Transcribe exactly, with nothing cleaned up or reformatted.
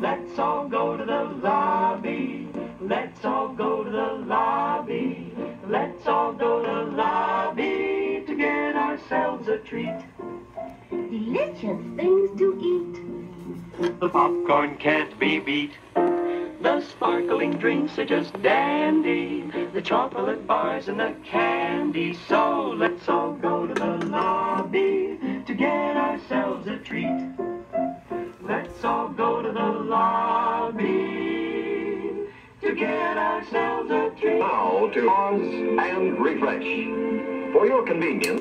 Let's all go to the lobby. Let's all go to the lobby. Let's all go to the lobby to get ourselves a treat. Delicious things to eat. The popcorn can't be beat. The sparkling drinks are just dandy. The chocolate bars and the candy. So let's all go to the lobby to get ourselves a treat. Let's all go to the lobby to get ourselves a treat. Now to pause and refresh. For your convenience.